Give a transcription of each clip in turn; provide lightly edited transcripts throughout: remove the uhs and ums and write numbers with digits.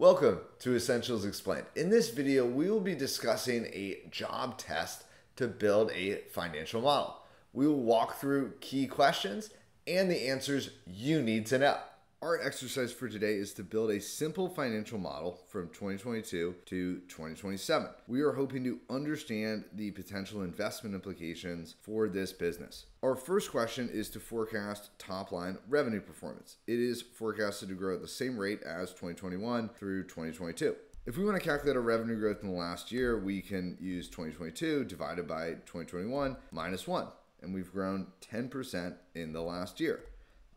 Welcome to Essentials Explained. In this video, we will be discussing a job test to build a financial model. We will walk through key questions and the answers you need to know. Our exercise for today is to build a simple financial model from 2022 to 2027. We are hoping to understand the potential investment implications for this business. Our first question is to forecast top-line revenue performance. It is forecasted to grow at the same rate as 2021 through 2022. If we want to calculate our revenue growth in the last year, we can use 2022 divided by 2021 minus 1, and we've grown 10% in the last year.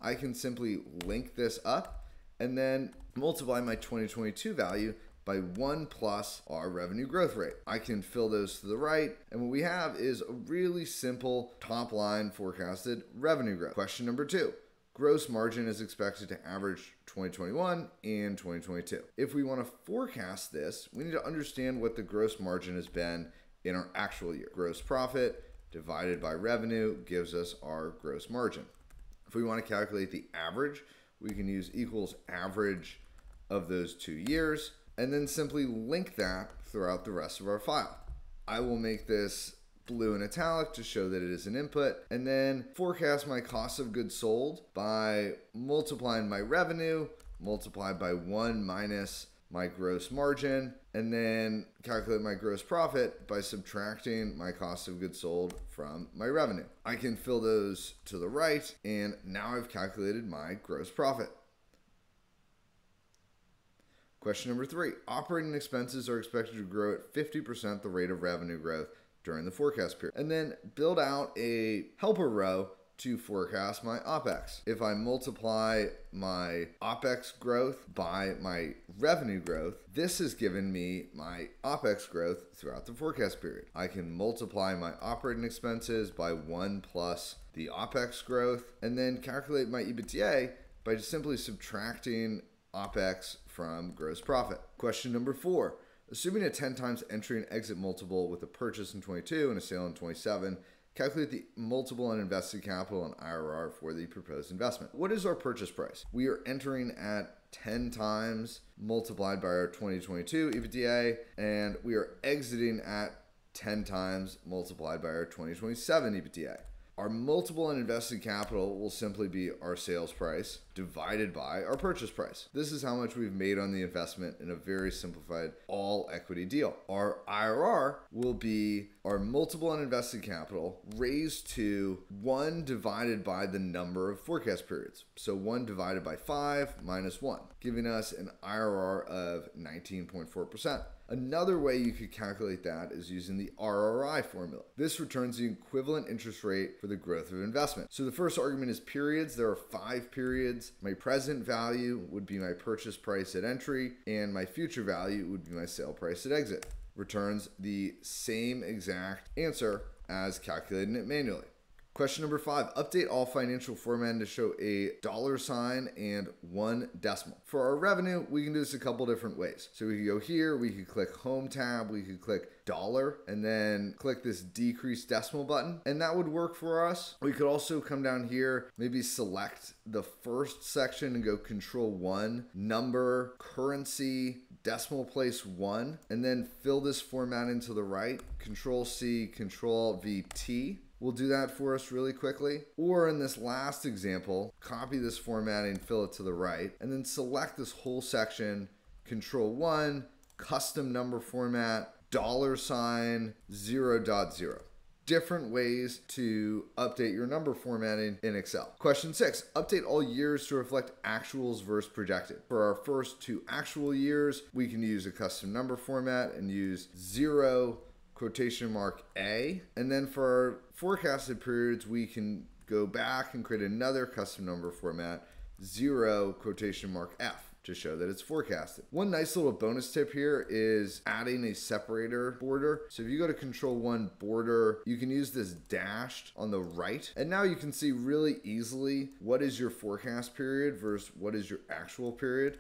I can simply link this up and then multiply my 2022 value by 1 plus our revenue growth rate. I can fill those to the right, and what we have is a really simple top line forecasted revenue growth. Question number 2, gross margin is expected to average 2021 and 2022. If we want to forecast this, we need to understand what the gross margin has been in our actual year. Gross profit divided by revenue gives us our gross margin. If we want to calculate the average, we can use equals average of those 2 years and then simply link that throughout the rest of our file. I will make this blue and italic to show that it is an input, and then forecast my cost of goods sold by multiplying my revenue, multiplied by 1 minus my gross margin, and then calculate my gross profit by subtracting my cost of goods sold from my revenue. I can fill those to the right, and now I've calculated my gross profit. Question number 3, operating expenses are expected to grow at 50% the rate of revenue growth during the forecast period. And then build out a helper row to forecast my OPEX. If I multiply my OPEX growth by my revenue growth, this has given me my OPEX growth throughout the forecast period. I can multiply my operating expenses by 1 plus the OPEX growth, and then calculate my EBITDA by just simply subtracting OPEX from gross profit. Question number 4, assuming a 10 times entry and exit multiple with a purchase in 22 and a sale in 27, calculate the multiple on invested capital and IRR for the proposed investment. What is our purchase price? We are entering at 10 times multiplied by our 2022 EBITDA, and we are exiting at 10 times multiplied by our 2027 EBITDA. Our multiple on invested capital will simply be our sales price divided by our purchase price. This is how much we've made on the investment in a very simplified all equity deal. Our IRR will be our multiple on invested capital raised to 1 divided by the number of forecast periods. So 1 divided by 5 minus 1, giving us an IRR of 19.4%. Another way you could calculate that is using the RRI formula. This returns the equivalent interest rate for the growth of investment. So the first argument is periods. There are 5 periods. My present value would be my purchase price at entry, and my future value would be my sale price at exit. Returns the same exact answer as calculating it manually. Question number 5, update all financial formatting to show a $ and 1 decimal. For our revenue, we can do this a couple different ways. So we could go here, we could click home tab, we could click dollar, and then click this decrease decimal button, and that would work for us. We could also come down here, maybe select the first section and go control 1, number, currency, decimal place 1, and then fill this formatting to the right, control C, control V, T. We'll do that for us really quickly. Or in this last example, copy this formatting, fill it to the right, and then select this whole section, control 1, custom number format, $0.0. Different ways to update your number formatting in Excel. Question 6, update all years to reflect actuals versus projected. For our first 2 actual years, we can use a custom number format and use $0.A, and then for our forecasted periods, we can go back and create another custom number format, $F, to show that it's forecasted. One nice little bonus tip here is adding a separator border. So if you go to control 1 border, you can use this dashed on the right, and now you can see really easily what is your forecast period versus what is your actual period.